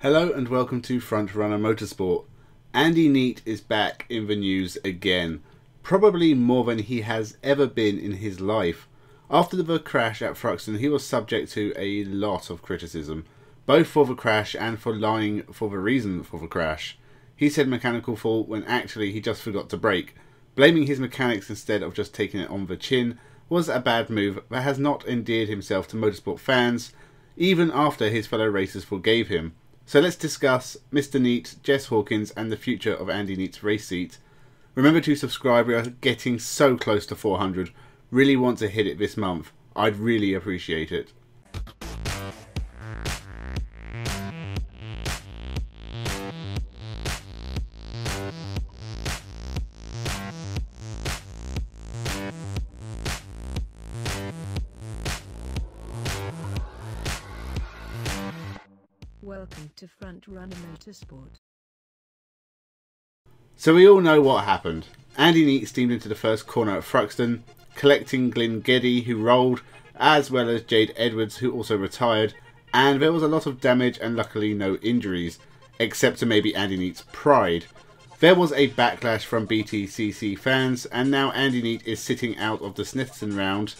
Hello and welcome to Frontrunner Motorsport. Andy Neate is back in the news again, probably more than he has ever been in his life. After the crash at Thruxton, he was subject to a lot of criticism, both for the crash and for lying for the reason for the crash. He said mechanical fault when actually he just forgot to brake. Blaming his mechanics instead of just taking it on the chin was a bad move that has not endeared himself to motorsport fans, even after his fellow racers forgave him. So let's discuss Mr. Neate, Jess Hawkins and the future of Andy Neate's race seat. Remember to subscribe, we are getting so close to 400. Really want to hit it this month. I'd really appreciate it. Welcome to Frontrunner Motorsport. So we all know what happened. Andy Neate steamed into the first corner at Thruxton, collecting Glyn Geddy, who rolled, as well as Jade Edwards, who also retired, and there was a lot of damage and luckily no injuries, except to maybe Andy Neate's pride. There was a backlash from BTCC fans, and now Andy Neate is sitting out of the Snetterton round.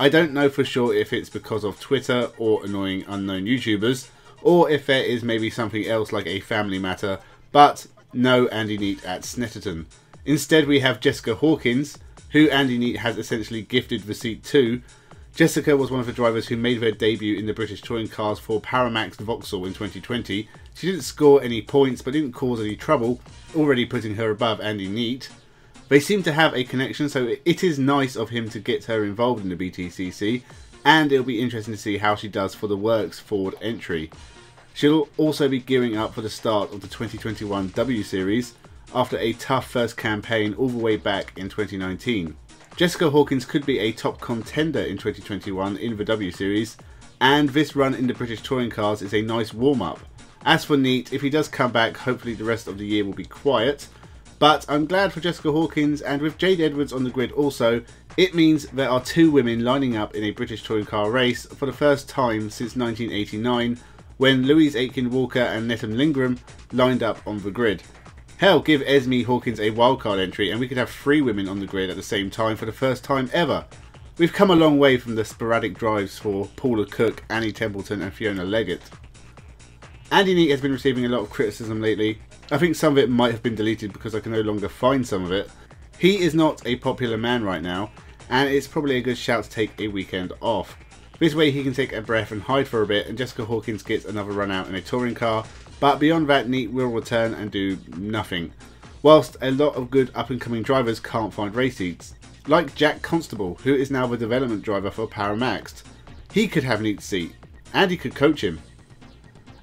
I don't know for sure if it's because of Twitter or annoying unknown YouTubers, or if there is maybe something else like a family matter, but no Andy Neate at Snetterton. Instead we have Jessica Hawkins, who Andy Neate has essentially gifted the seat to. Jessica was one of the drivers who made their debut in the British touring cars for Power Maxed Vauxhall in 2020. She didn't score any points but didn't cause any trouble, already putting her above Andy Neate. They seem to have a connection, so it is nice of him to get her involved in the BTCC, and it'll be interesting to see how she does for the Works Ford entry. She'll also be gearing up for the start of the 2021 W Series after a tough first campaign all the way back in 2019. Jessica Hawkins could be a top contender in 2021 in the W Series, and this run in the British touring cars is a nice warm-up. As for Neate, if he does come back, hopefully the rest of the year will be quiet, but I'm glad for Jessica Hawkins, and with Jade Edwards on the grid also, it means there are two women lining up in a British touring car race for the first time since 1989, when Louise Aitken-Walker and Netum Lindgram lined up on the grid. Hell, give Esme Hawkins a wildcard entry and we could have three women on the grid at the same time for the first time ever. We've come a long way from the sporadic drives for Paula Cook, Annie Templeton and Fiona Leggett. Andy Neate has been receiving a lot of criticism lately. I think some of it might have been deleted because I can no longer find some of it. He is not a popular man right now, and it's probably a good shout to take a weekend off. This way he can take a breath and hide for a bit, and Jessica Hawkins gets another run out in a touring car, but beyond that Neate will return and do nothing, whilst a lot of good up and coming drivers can't find race seats, like Jack Constable, who is now the development driver for Paramax. He could have Neate's seat, and he could coach him.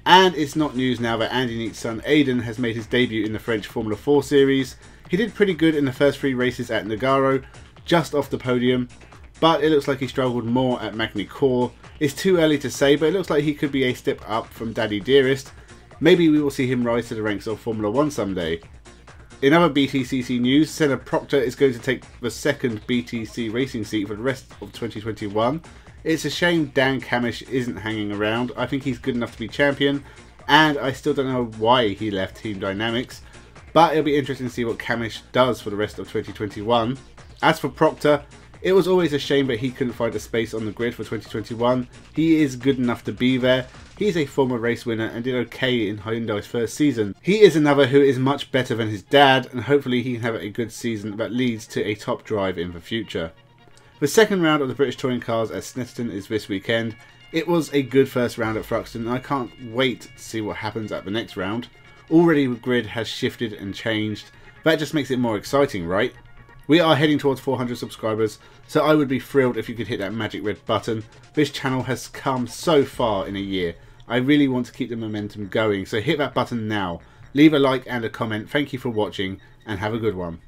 And it's not news now that Andy Neate's son Aiden has made his debut in the French Formula 4 series. He did pretty good in the first three races at Nogaro, just off the podium, but it looks like he struggled more at Magny-Cours. It's too early to say, but it looks like he could be a step up from Daddy Dearest. Maybe we will see him rise to the ranks of Formula 1 someday. In other BTCC news, Senna Proctor is going to take the second BTC racing seat for the rest of 2021. It's a shame Dan Camish isn't hanging around. I think he's good enough to be champion, and I still don't know why he left Team Dynamics, but it'll be interesting to see what Camish does for the rest of 2021. As for Proctor, it was always a shame that he couldn't find a space on the grid for 2021. He is good enough to be there. He's a former race winner and did okay in Hyundai's first season. He is another who is much better than his dad, and hopefully he can have a good season that leads to a top drive in the future. The second round of the British touring cars at Snetterton is this weekend. It was a good first round at Thruxton, and I can't wait to see what happens at the next round. Already the grid has shifted and changed. That just makes it more exciting, right? We are heading towards 400 subscribers, so I would be thrilled if you could hit that magic red button. This channel has come so far in a year. I really want to keep the momentum going, so hit that button now. Leave a like and a comment. Thank you for watching, and have a good one.